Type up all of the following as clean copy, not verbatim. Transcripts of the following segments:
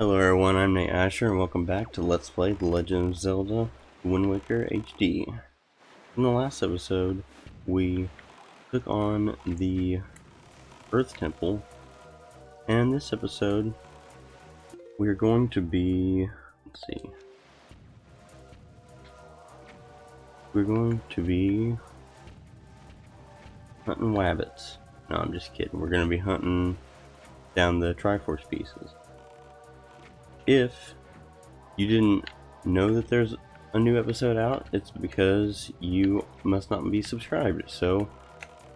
Hello everyone, I'm Nate Asher and welcome back to Let's Play The Legend of Zelda Wind Waker HD. In the last episode, we took on the Earth Temple, and this episode we're going to be, hunting wabbits. No, I'm just kidding, we're going to be hunting down the Triforce pieces. If you didn't know that there's a new episode out, it's because you must not be subscribed. So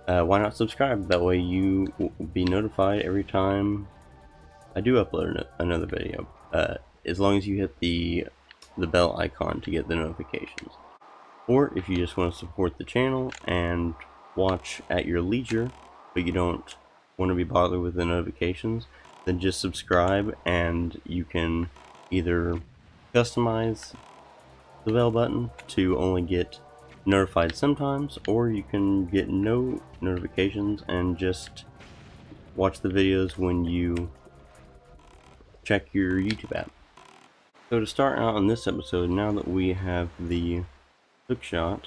why not subscribe? That way you will be notified every time I do upload another video. As long as you hit the bell icon to get the notifications. Or if you just want to support the channel and watch at your leisure, but you don't want to be bothered with the notifications, then just subscribe and you can either customize the bell button to only get notified sometimes, or you can get no notifications and just watch the videos when you check your YouTube app. So to start out on this episode, now that we have the hookshot,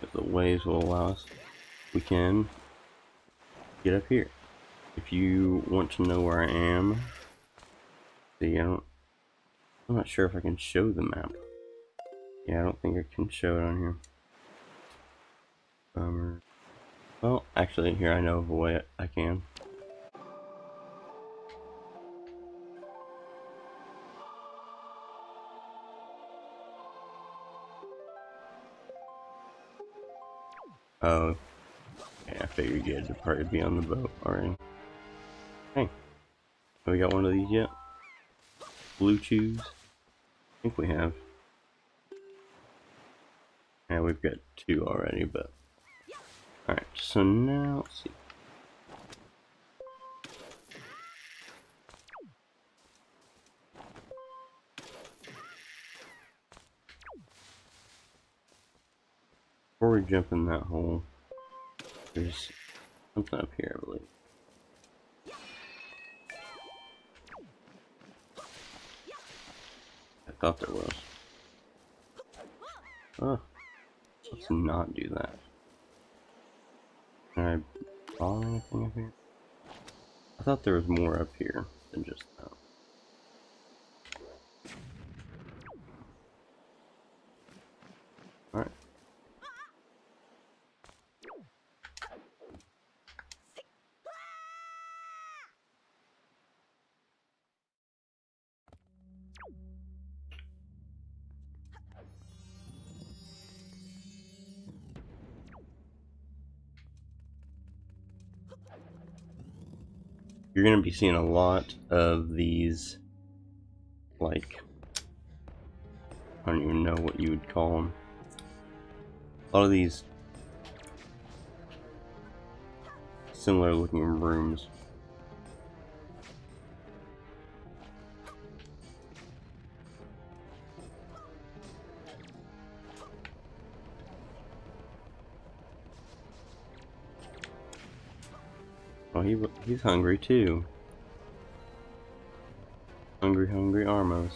if the waves will allow us, we can get up here. If you want to know where I am, see, I'm not sure if I can show the map. Yeah, I don't think I can show it on here. Well, actually, here I know of a way I can. Oh, yeah, I figured you had to probably be on the boat already. Hey, have we got one of these yet? Bluetooth? I think we have. Yeah, we've got two already, but... Alright, so now, let's see. Before we jump in that hole, there's something up here, I believe. Thought there was. Oh, let's not do that. Can I follow anything up here? I thought there was more up here than just that. Alright. You're going to be seeing a lot of these, like, I don't even know what you would call them. A lot of these similar looking rooms. Oh, he's hungry too. Hungry, hungry Armos.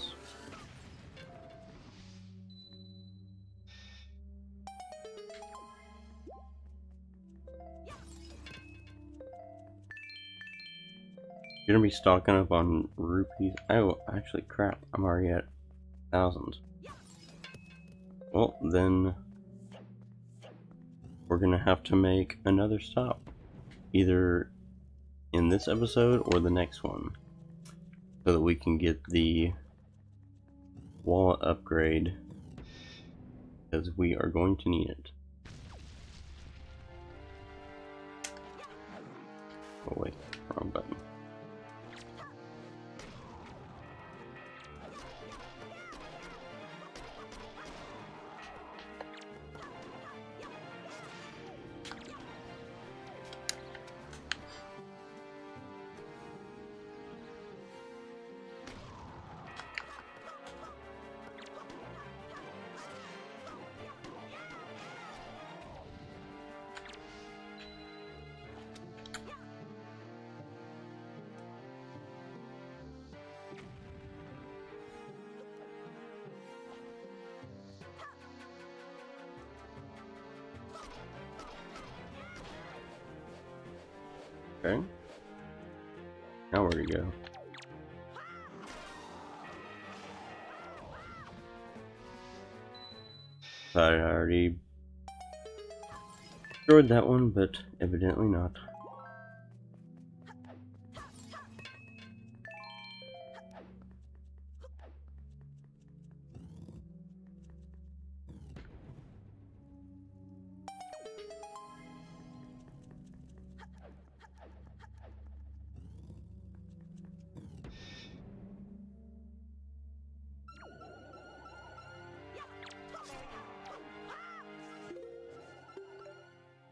You're gonna be stocking up on rupees. Oh, actually, crap. I'm already at thousands. Well, then we're gonna have to make another stop. Either in this episode or the next one, so that we can get the wallet upgrade, because we are going to need it. Oh wait, wrong button. Okay. Now where do we go? Thought I already destroyed that one, but evidently not.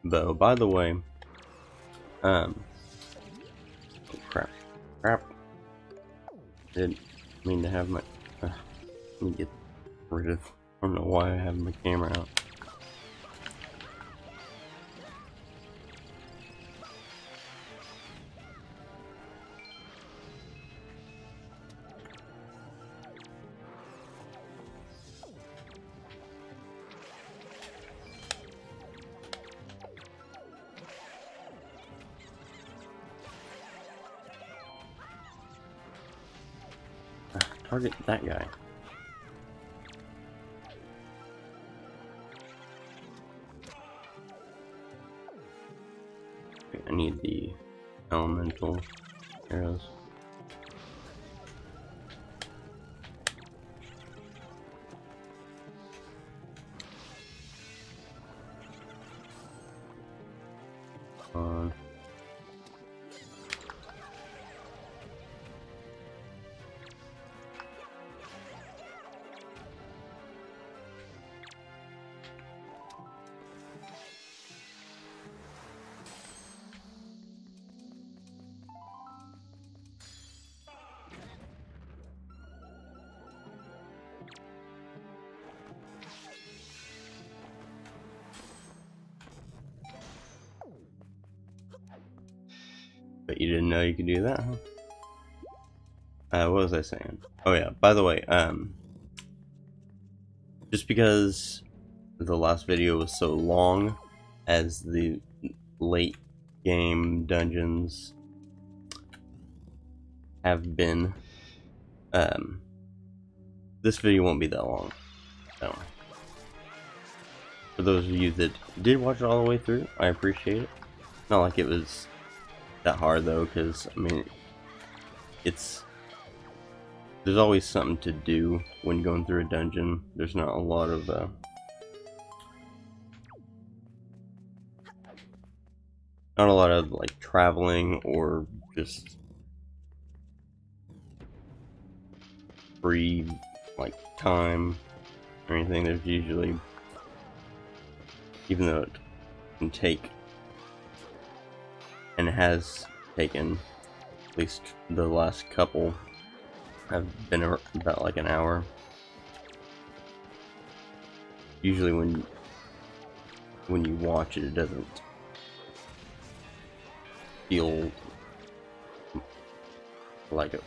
Though, by the way, oh crap, didn't mean to have my, let me get rid of, I don't know why I have my camera out. Target that guy. Okay, I need the elemental arrows. But you didn't know you could do that, huh? What was I saying? Oh yeah, by the way, just because the last video was so long, as the late game dungeons have been, this video won't be that long. So, for those of you that did watch it all the way through, I appreciate it. Not like it was that hard though, because I mean, there's always something to do when going through a dungeon. There's not a lot of like traveling or just free like time or anything. There's usually, even though it can take, and has taken, at least the last couple have been about like an hour. Usually when you watch it, it doesn't feel like it.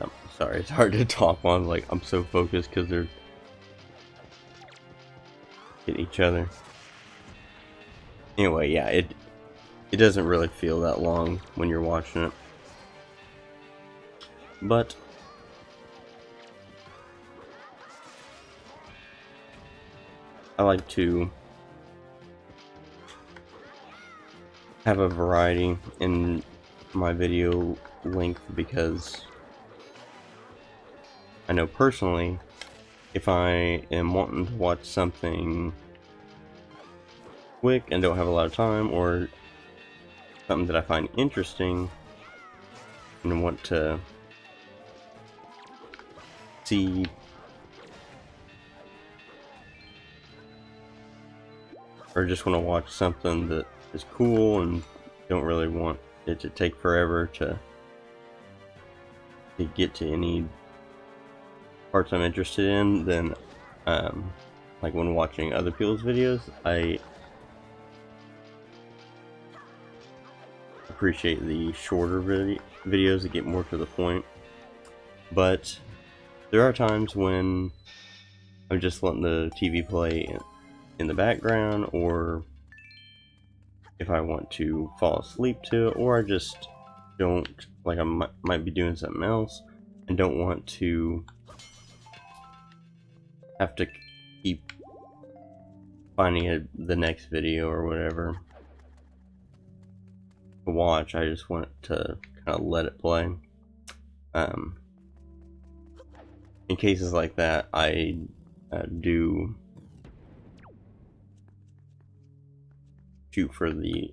I'm sorry, it's hard to talk on, like I'm so focused because they're at each other. Anyway, yeah, it doesn't really feel that long when you're watching it, but I like to have a variety in my video length, because I know personally, if I am wanting to watch something quick and don't have a lot of time, or something that I find interesting and want to see or just want to watch something that is cool and don't really want it to take forever to get to any parts I'm interested in, then like when watching other people's videos, I appreciate the shorter videos that get more to the point. But there are times when I'm just letting the TV play in the background, or if I want to fall asleep to it, or I just don't, like I might be doing something else and don't want to have to keep finding the next video or whatever to watch. I just want to kind of let it play. In cases like that, I do shoot for the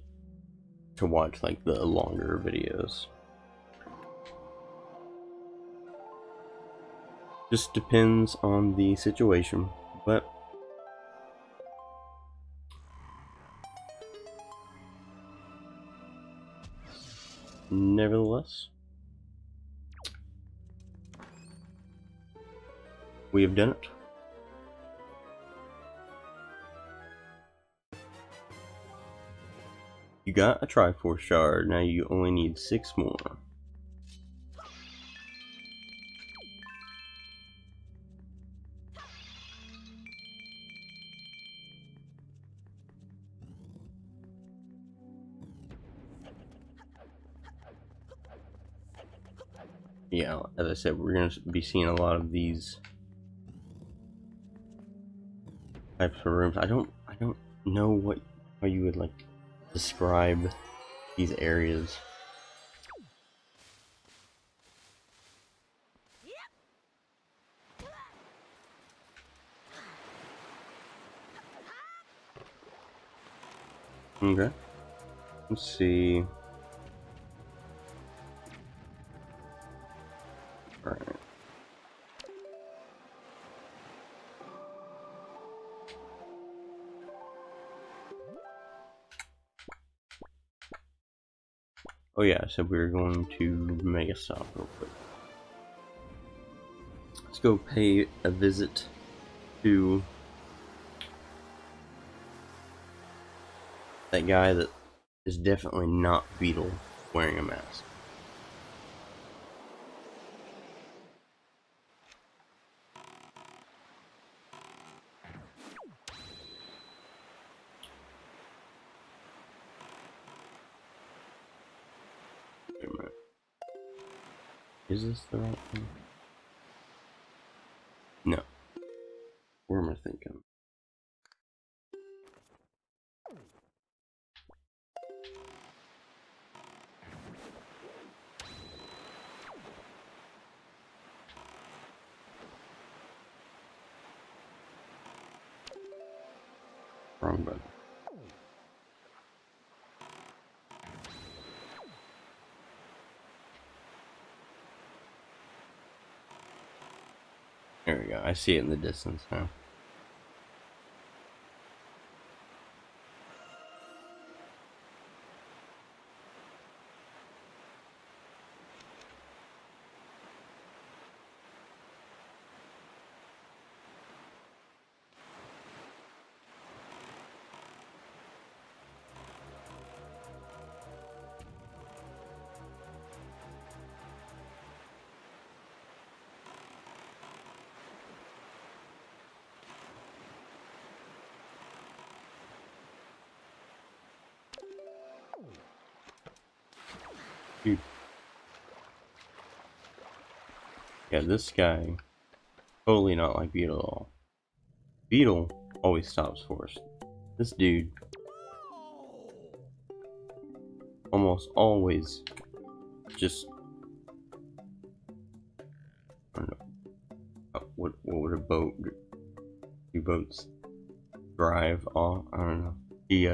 to watch like the longer videos. Just depends on the situation, but nevertheless, we have done it. You got a Triforce Shard, now you only need 6 more. Yeah, as I said, we're going to be seeing a lot of these types of rooms. I don't know what how you would like describe these areas. Okay. Let's see. All right. Oh yeah, so we're going to make a stop real quick. Let's go pay a visit to that guy that is definitely not Beedle wearing a mask. Is this the right one? No. Where am I thinking? Wrong button. There we go, I see it in the distance now. Dude. Yeah, this guy totally not like Beedle at all. Beedle always stops for us. This dude almost always just I don't know what would a boat do boats drive off? I don't know. He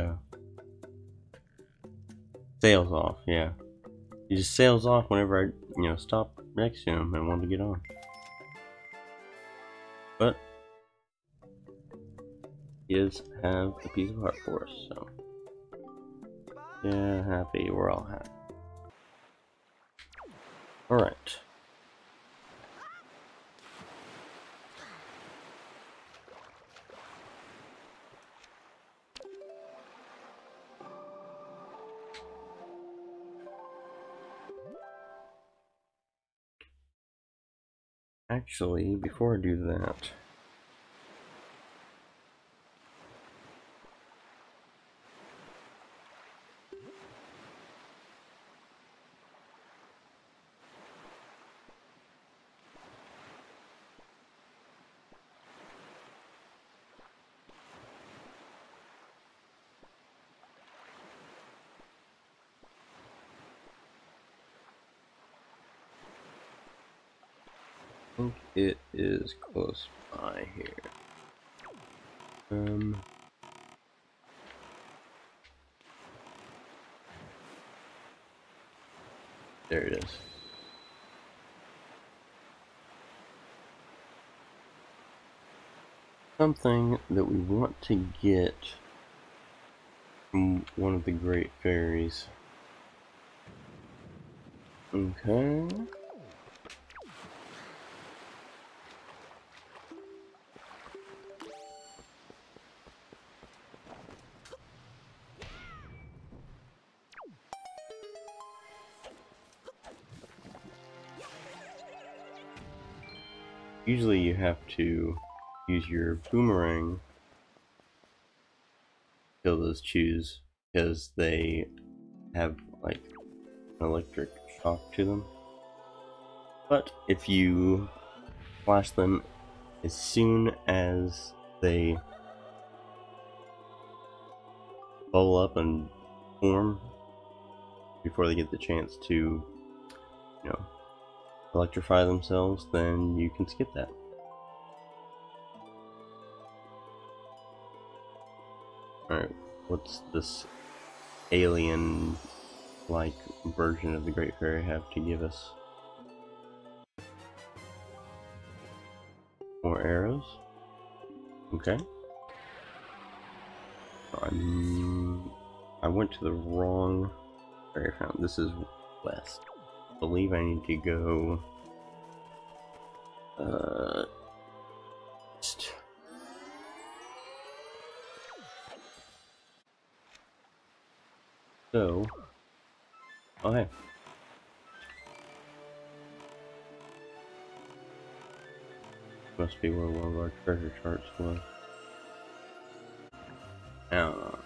sails off, yeah. He just sails off whenever I, stop next to him and want to get on. But he does have a piece of heart for us, so yeah, happy. We're all happy. All right. Actually, before I do that, hope it is close by here. There it is. Something that we want to get from one of the Great Fairies. Okay. Usually you have to use your boomerang to kill those chews because they have like an electric shock to them. But if you flash them as soon as they bubble up and form before they get the chance to, you know, electrify themselves, then you can skip that. Alright, what's this alien-like version of the Great Fairy have to give us? More arrows? Okay. I went to the wrong fairy fountain. This is west. I believe I need to go east. So, oh hey. Must be where one of our treasure charts was. I don't know.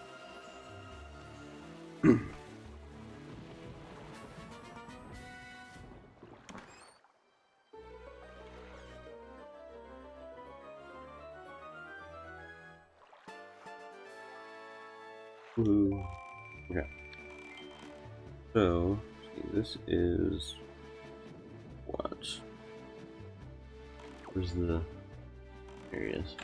Woohoo. Okay. So, this is what? Where's the? There it is.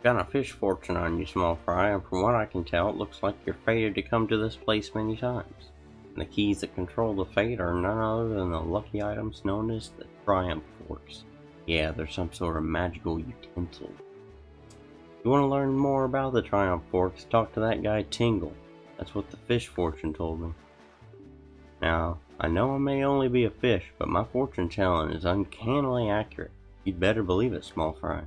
Got a fish fortune on you, small fry, and from what I can tell, it looks like you're fated to come to this place many times. And the keys that control the fate are none other than the lucky items known as the Triumph Forks. Yeah, they're some sort of magical utensil. If you want to learn more about the Triumph Forks, talk to that guy Tingle. That's what the fish fortune told me. Now, I know I may only be a fish, but my fortune telling is uncannily accurate. You'd better believe it, small fry.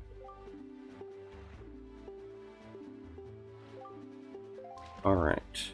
Alright.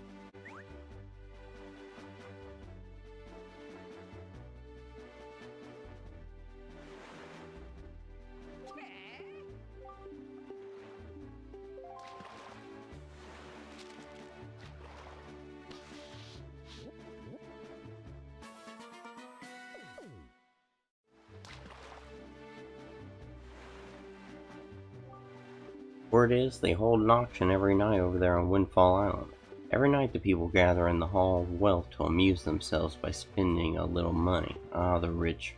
Word is, they hold an auction every night over there on Windfall Island. Every night the people gather in the Hall of Wealth to amuse themselves by spending a little money. Ah, the rich.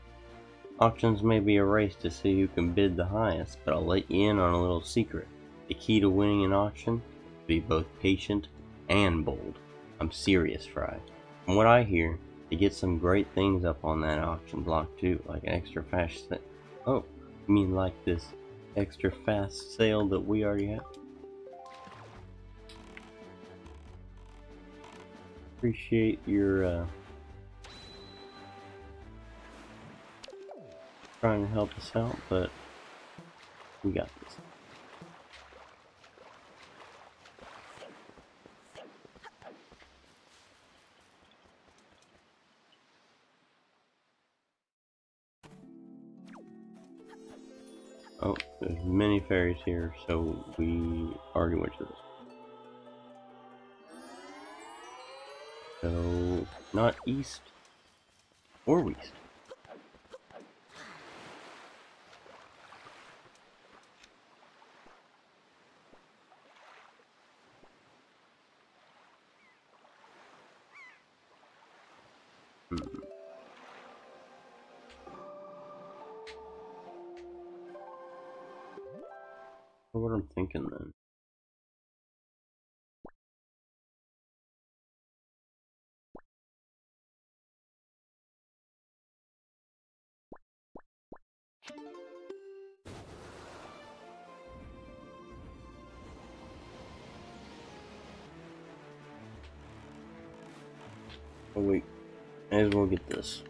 Auctions may be a race to see who can bid the highest, but I'll let you in on a little secret. The key to winning an auction is to be both patient and bold. I'm serious, Fry. From what I hear, they get some great things up on that auction block too, like an extra fast sale. Oh, you mean like this extra fast sale that we already have? Appreciate your trying to help us out, but we got this. Oh, there's many fairies here, so we already went to this. So, not east or west. What I'm thinking then. Oh wait, may as well get this.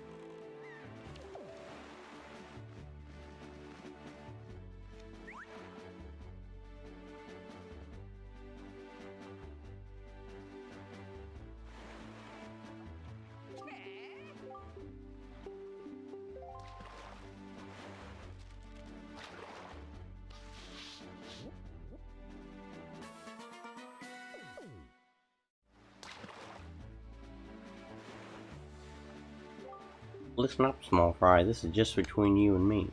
Listen up, small fry, this is just between you and me.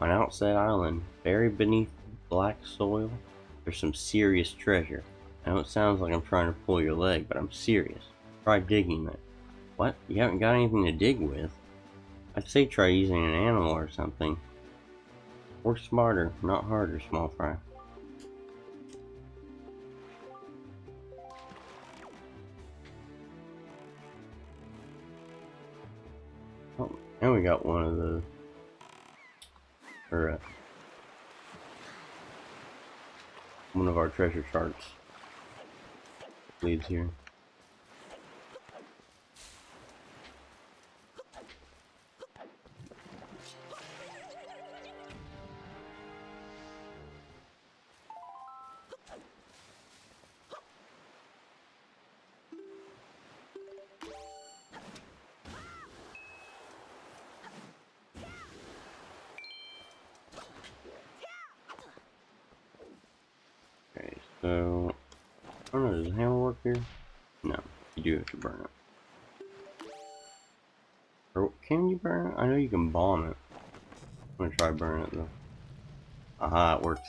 On Outset Island, buried beneath black soil, there's some serious treasure. I know it sounds like I'm trying to pull your leg, but I'm serious. Try digging it. What? You haven't got anything to dig with? I'd say try using an animal or something. Work smarter, not harder, small fry. And we got one of the, or one of our treasure charts leads here. So, I don't know, does the hammer work here? No, you do have to burn it. Or can you burn it? I know you can bomb it. I'm gonna try burning it though. Aha, it works.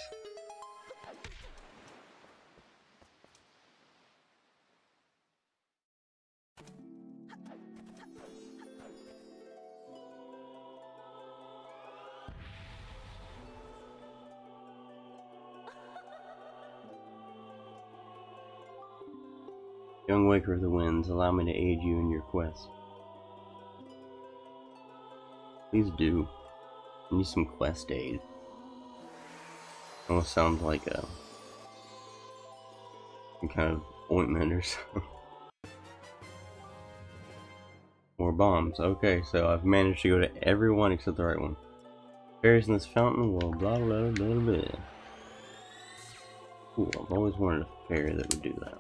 Young Waker of the Winds, allow me to aid you in your quest. Please do. I need some quest aid. Almost sounds like a some kind of ointment or something. More bombs. Okay, so I've managed to go to every one except the right one. Fairies in this fountain will blah blah blah blah. Ooh, I've always wanted a fairy that would do that.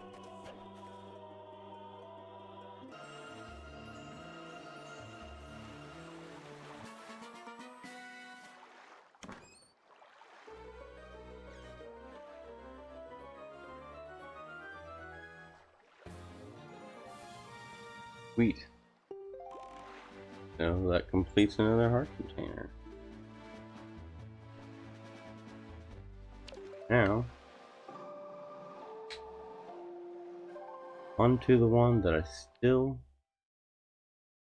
Sweet. So that completes another heart container. Now, onto the one that I still,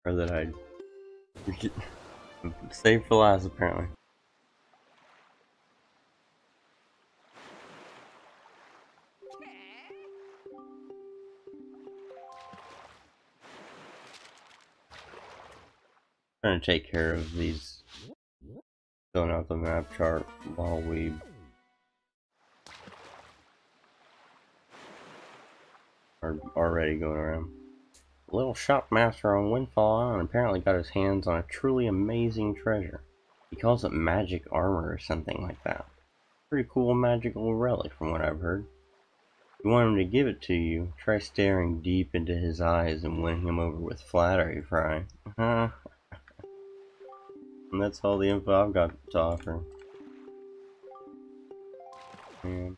or that I saved for last apparently. Trying to take care of these, filling out the map chart while we are already going around. A little shopmaster on Windfall Island apparently got his hands on a truly amazing treasure. He calls it magic armor or something like that. Pretty cool magical relic from what I've heard. If you want him to give it to you, try staring deep into his eyes and winning him over with flattery, Fry. And that's all the info I've got to offer. man.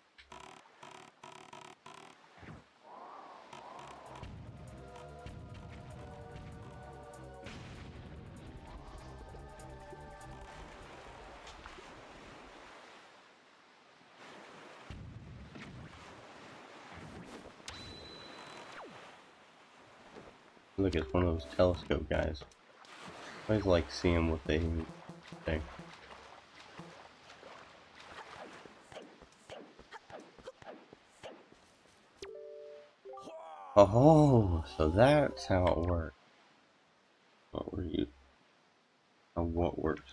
Look, it's one of those telescope guys. I always like seeing what they think. Oh, so that's how it works. What were you? Oh, what works?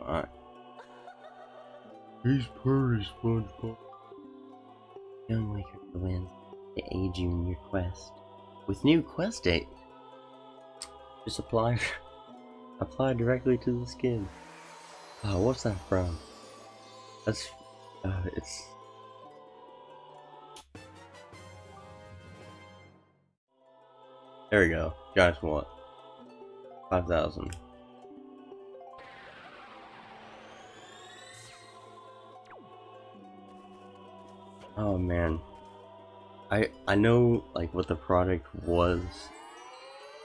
Alright. He's pretty, SpongeBob. Young Waker of the Wind, to aid you in your quest. With new quest date, just apply directly to the skin. Oh, what's that from? That's it's. There we go. Guys, what? 5,000. Oh man, I know like what the product was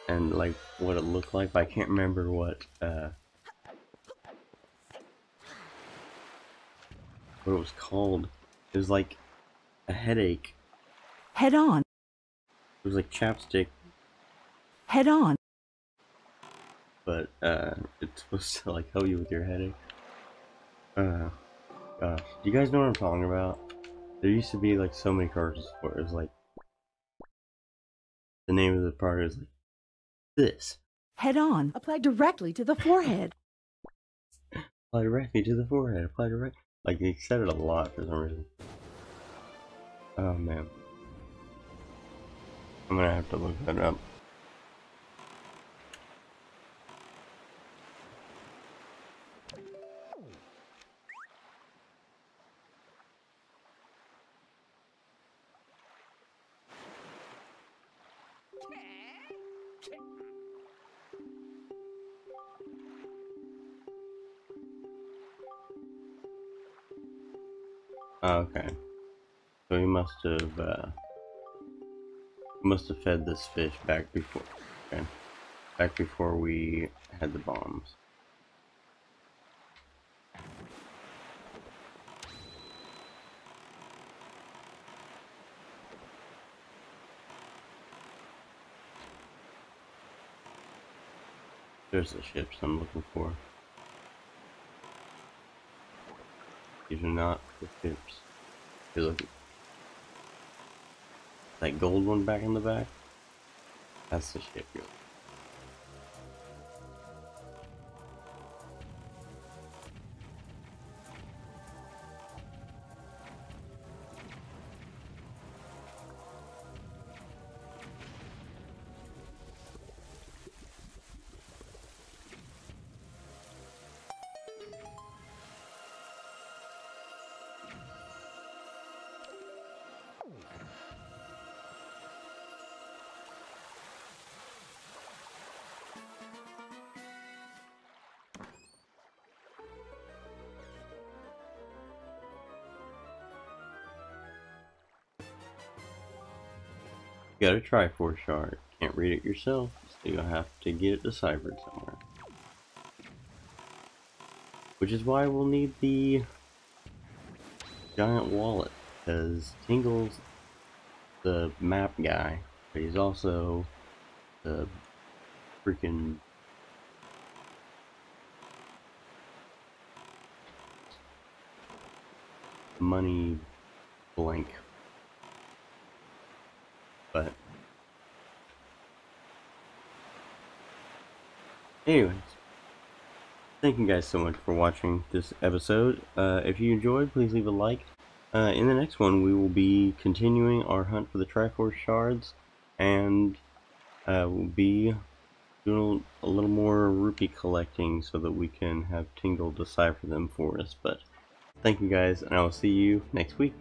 and like what it looked like, but I can't remember what it was called. It was like a headache. Head on. It was like chapstick. Head on. But it's supposed to like help you with your headache. Gosh, do you guys know what I'm talking about? There used to be like so many cards where it was like the name of the product is like this. Head on. Apply directly to the forehead. Apply directly to the forehead. Apply directly. Like they said it a lot for some reason. Oh man, I'm gonna have to look that up. Okay, so he must have fed this fish back before, okay, back before we had the bombs. There's the ships I'm looking for. These are not the ships. You're looking. That gold one back in the back? That's the ship you're looking for. You got a Triforce Shard. Can't read it yourself, so you'll have to get it deciphered somewhere. Which is why we'll need the giant wallet, because Tingle's the map guy, but he's also the freaking money blank. But anyways, thank you guys so much for watching this episode. If you enjoyed, please leave a like. In the next one, we will be continuing our hunt for the Triforce Shards, and we'll be doing a little more rupee collecting so that we can have Tingle decipher them for us. But thank you guys, and I will see you next week.